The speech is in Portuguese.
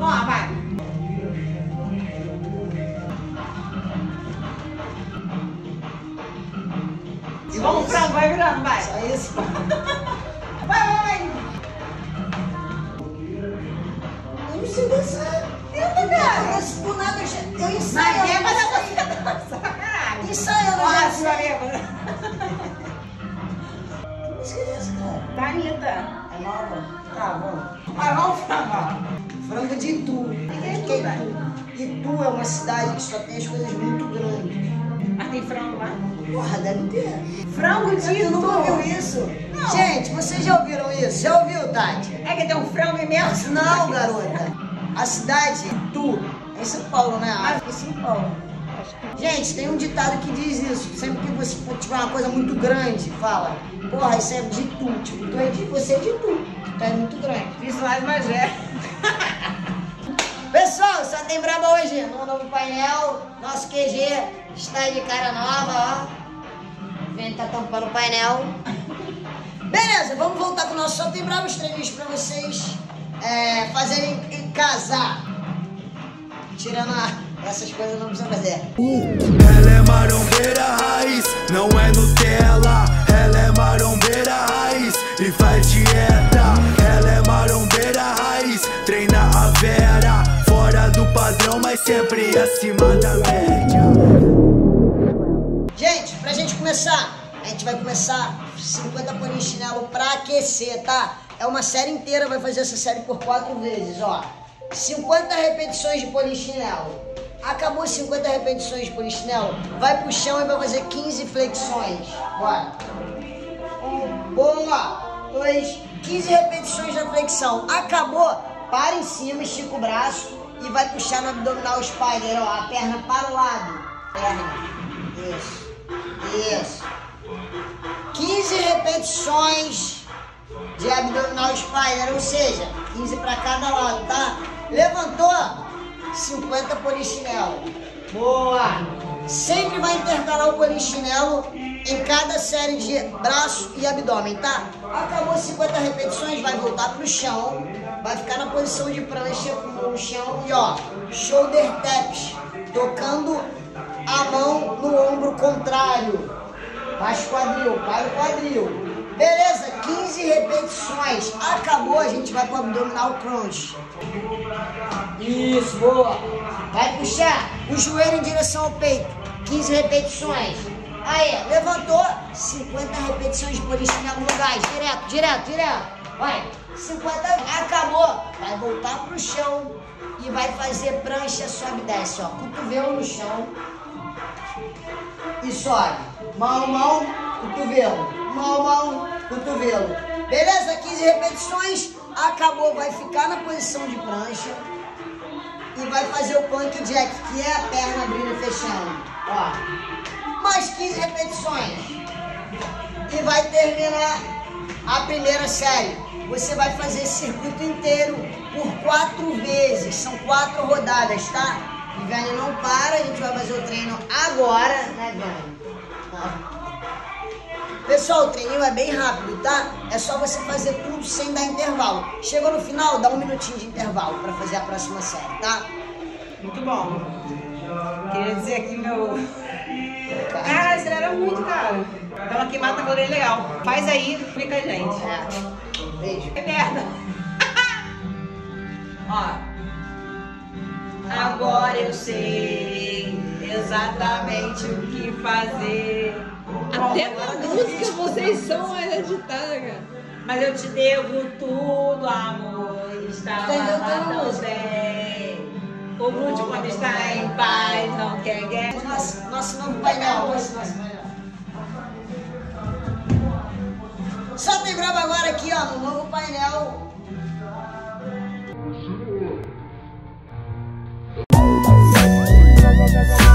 Ó, vai. Bom, frango, vai virando, vai. Só isso. Vai. Eu não sei dançar. Eu danço por nada. Eu ensaio. Mas é, mas eu consigo dançar, caralho. Ensaio, eu não danço. Olha, esquece, cara. Tá linda. É nova. Tá bom. Mas vamos frango. Frango de Itu. Que é Itu? Itu é uma cidade que só tem as coisas muito grandes. Mas tem frango lá? Porra, deve ter. Frango de Itu. Não ouviu isso? Não. Gente, vocês já ouviram isso? Já ouviu, Tati? É que tem um frango imenso? Não, garota. A cidade Itu é em São Paulo, né? Ah, é em São Paulo. Gente, tem um ditado que diz isso. Sempre que você tiver uma coisa muito grande, fala: porra, isso é de Itu. Tipo, tu é de você é de Itu. Então é muito grande. Isso lá de Magé. Pessoal, só tem braba hoje no novo painel. Nosso QG está de cara nova, ó. O vento tá tampando o painel. Beleza, vamos voltar com o nosso Só Tem Bravos, treininhos pra vocês fazerem em casa. Tirando essas coisas não precisa fazer. Ela é marombeira raiz, não é Nutella. Ela é marombeira raiz e faz dieta. Ela é marombeira raiz, treina a Vera. Fora do padrão, mas sempre acima da média. Gente, pra gente começar, a gente vai começar 50 por em chinelo pra aquecer, tá? É uma série inteira, vai fazer essa série por 4 vezes, ó. 50 repetições de polichinelo. Acabou 50 repetições de polichinelo, vai pro chão e vai fazer 15 flexões. Bora. Boa. 2, 15 repetições da flexão. Acabou, para em cima, estica o braço e vai puxar no abdominal spider, ó. A perna para o lado. Perna. Isso. Isso. 15 repetições de abdominal spider, ou seja, 15 para cada lado, tá? Levantou, 50 polichinelo. Boa! Sempre vai intercalar o polichinelo em cada série de braço e abdômen, tá? Acabou 50 repetições, vai voltar pro chão, vai ficar na posição de prancha com o chão e ó, shoulder taps, tocando a mão no ombro contrário, baixo quadril, para o quadril. Beleza, 15 repetições. Acabou, a gente vai pro abdominal crunch. Isso, boa. Vai puxar o joelho em direção ao peito. 15 repetições. Aí, levantou. 50 repetições de polichinelo no gás. Direto. Vai. 50, acabou. Vai voltar pro chão e vai fazer prancha, sobe e desce, ó. Cotovelo no chão. E sobe, mão, cotovelo, mão, cotovelo. Beleza, 15 repetições, acabou, vai ficar na posição de prancha e vai fazer o plank jack, que é a perna abrindo e fechando, ó. Mais 15 repetições e vai terminar a primeira série. Você vai fazer esse circuito inteiro por 4 vezes, são 4 rodadas, tá? Viviane não para, a gente vai fazer o treino agora, né, Viviane? Pessoal, o treininho é bem rápido, tá? É só você fazer tudo sem dar intervalo. Chegou no final, dá um minutinho de intervalo pra fazer a próxima série, tá? Muito bom. Queria dizer aqui, meu... Cara, esse era muito caro. Então aqui mata a gordura legal. Faz aí, explica a gente. É. Beijo. É merda. Ó. Agora eu sei exatamente o que fazer. Até na música vocês são mais agitadas. Mas eu te devo tudo, amor. Estava tudo bem. O mundo quando está em paz não quer guerra. Nosso novo painel. Só tem brava agora aqui, ó, no novo painel. We'll be right back.